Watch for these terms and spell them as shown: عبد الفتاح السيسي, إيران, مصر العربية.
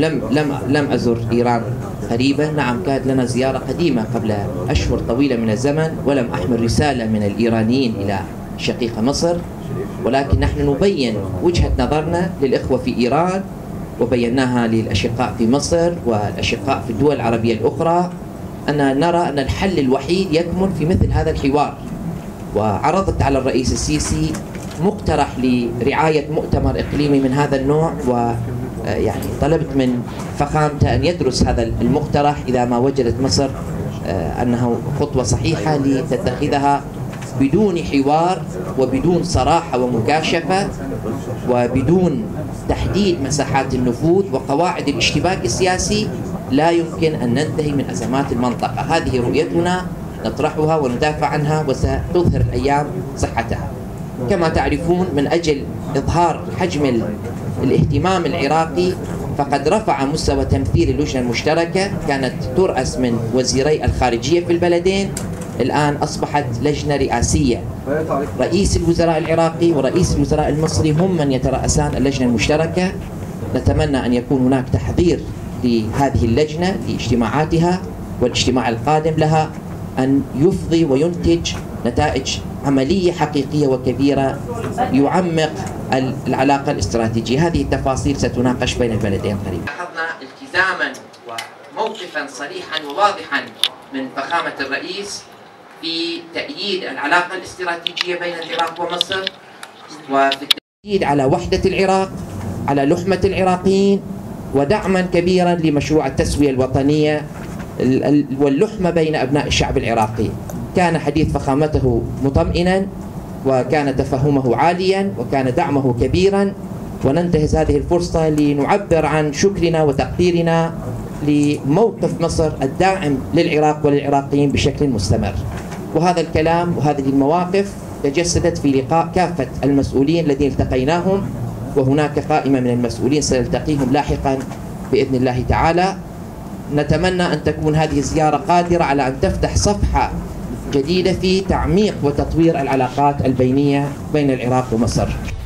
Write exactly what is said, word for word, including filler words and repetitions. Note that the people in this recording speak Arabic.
لم لم لم أزر إيران قريبة، نعم كانت لنا زيارة قديمة قبل أشهر طويلة من الزمن، ولم أحمل رسالة من الإيرانيين إلى شقيقة مصر، ولكن نحن نبين وجهة نظرنا للإخوة في إيران، وبيناها للأشقاء في مصر والأشقاء في الدول العربية الأخرى، أن نرى أن الحل الوحيد يكمن في مثل هذا الحوار. وعرضت على الرئيس السيسي مقترح لرعاية مؤتمر إقليمي من هذا النوع، ويعني طلبت من فخامته أن يدرس هذا المقترح إذا ما وجدت مصر أنه خطوة صحيحة لتتخذها بدون حوار وبدون صراحة ومكاشفة وبدون تحديد مساحات النفوذ وقواعد الاشتباك السياسي. لا يمكن أن ننتهي من أزمات المنطقة، هذه رؤيتنا نطرحها وندافع عنها وستظهر الأيام صحتها. كما تعرفون، من أجل إظهار حجم الاهتمام العراقي فقد رفع مستوى تمثيل اللجنة المشتركة، كانت ترأس من وزيري الخارجية في البلدين، الآن أصبحت لجنة رئاسية، رئيس الوزراء العراقي ورئيس الوزراء المصري هم من يترأسان اللجنة المشتركة. نتمنى أن يكون هناك تحضير لهذه اللجنة لاجتماعاتها، والاجتماع القادم لها أن يفضي وينتج نتائج عملية حقيقية وكبيرة يعمق العلاقة الاستراتيجية. هذه التفاصيل ستناقش بين البلدين قريبا. لاحظنا التزاما وموقفا صريحا وواضحا من فخامة الرئيس في تأييد العلاقة الاستراتيجية بين العراق ومصر، وفي التأكيد على وحدة العراق، على لحمة العراقيين، ودعما كبيرا لمشروع التسوية الوطنية واللحمة بين أبناء الشعب العراقي. كان حديث فخامته مطمئنا، وكان تفهمه عاليا، وكان دعمه كبيرا، وننتهز هذه الفرصة لنعبر عن شكرنا وتقديرنا لموقف مصر الداعم للعراق وللعراقيين بشكل مستمر. وهذا الكلام وهذه المواقف تجسدت في لقاء كافة المسؤولين الذين التقيناهم، وهناك قائمة من المسؤولين سنلتقيهم لاحقا بإذن الله تعالى. نتمنى أن تكون هذه الزيارة قادرة على أن تفتح صفحة جديدة في تعميق وتطوير العلاقات البينية بين العراق ومصر.